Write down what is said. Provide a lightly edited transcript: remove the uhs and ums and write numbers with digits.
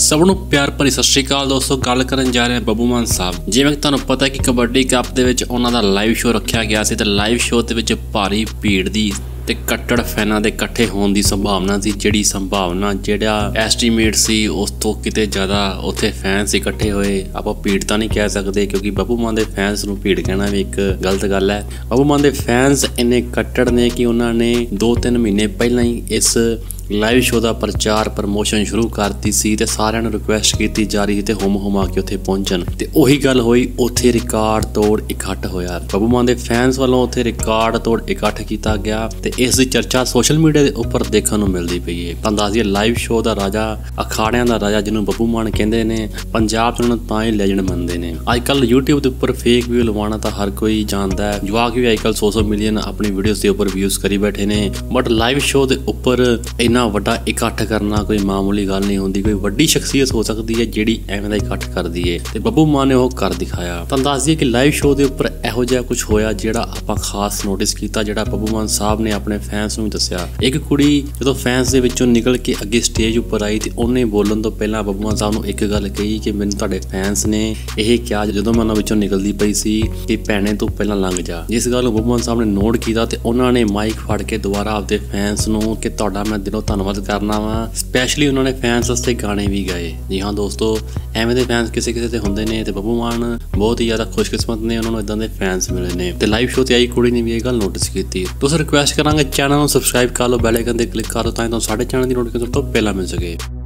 सबनों प्यार भरी सत श्री अकाल दोस्तों, गल करन जा रहे हैं बब्बू मान साहब। जिवें तुहानू पता है कि कबड्डी कप दे विच उन्हां दा लाइव शो रखिया गया सी ते लाइव शो दे विच भारी भीड़ दी ते कट्टर फैनां दे कट्ठे होने की संभावना सी, जिहड़ी संभावना जिहड़ा एस्टीमेट सी उस तो किते ज़्यादा उत्थे फैनस इकट्ठे होए। आपां भीड़ तां नहीं कह सकते क्योंकि बब्बू मान दे फैनस नूं भीड़ कहना भी एक गलत गल है। बब्बू मान दे फैनस इन्ने कट्टर ने कि उन्हां ने 2-3 महीने पहलां ही इस लाइव शो का प्रचार प्रमोशन शुरू करती सी ते सारिआं नूं रिक्वेस्ट की जा रही ते होम होम आके उत्थे पहुंचन ते उही गल होई, उत्थे रिकॉर्ड तोड़ इकट्ठ होया। बब्बू मान दे फैनस वालों उत्थे रिकॉर्ड तोड़ इकट्ठ किया गया ते इस दी चर्चा सोशल मीडिया के उपर देखण नूं मिलदी पई है। तां दस दईए लाइव शो का राजा, अखाड़ियां का राजा जिन्होंने बब्बू मान कहंदे ने, पंजाब च उन्हां नूं तां ही लैजेंड मनदे ने। अजकल यूट्यूब के उपर फेक व्यू लवाना तां हर कोई जानदा है, जवाक भी अजकल 100 मिलियन अपनी वीडियोज़ के उपर व्यूज़ करी बैठे ने। बट लाइव शो के उपर इन्ना वड्डा इकट्ठ करना कोई मामूली गल नहीं होंदी, कोई वड्डी शख्सियत हो सकती है जिहड़ी एवें दा इकट्ठ करदी है ते बब्बू मान ने ओह कर दिखाया। तां दस दईए कि लाइव शो के उपर इहो जिहा कुछ होया जिहड़ा आपां खास नोटिस कीता, जिहड़ा बब्बू मान साहब ने अपने फैंस नूं दस्सिया। एक कुड़ी जदों फैंस दे विचों निकल के अगे स्टेज उपर आई ते उहने बोलण तों पहिलां बब्बू मान साहब नूं एक गल कही कि मैनूं तुहाडे फैंस ने इह किहा जदों मैं उहनां विचों निकलदी पई सी कि भैणे तूं पहिलां लंघ जा। जिस गल नूं बब्बू मान साहब ने नोट कीता ते उहनां ने माइक फड़ के दुबारा आपदे फैंस नूं कि तुहाडा मैं दिलों धन्नवाद करना वा। स्पैशली उन्होंने फैंस वास्ते गाने भी गाए। जी हाँ दोस्तों, एवें दे फैंस किसी किसी होंदे ने ते बब्बू मान बहुत ही ज़्यादा खुशकिस्मत ने, उन्होंने इदां दे फैंस मिले ने। ते लाइव शो ते आई कुड़ी ने भी ये गल नोटिस कीती। तुसीं रिक्वेस्ट करांगे चैनल नूं सबसक्राइब कर लो, बेल आइकन ते क्लिक करो ताकि तुहानूं साडे चैनल दी नोटिफिकेशन सब तों पहलां मिल सके।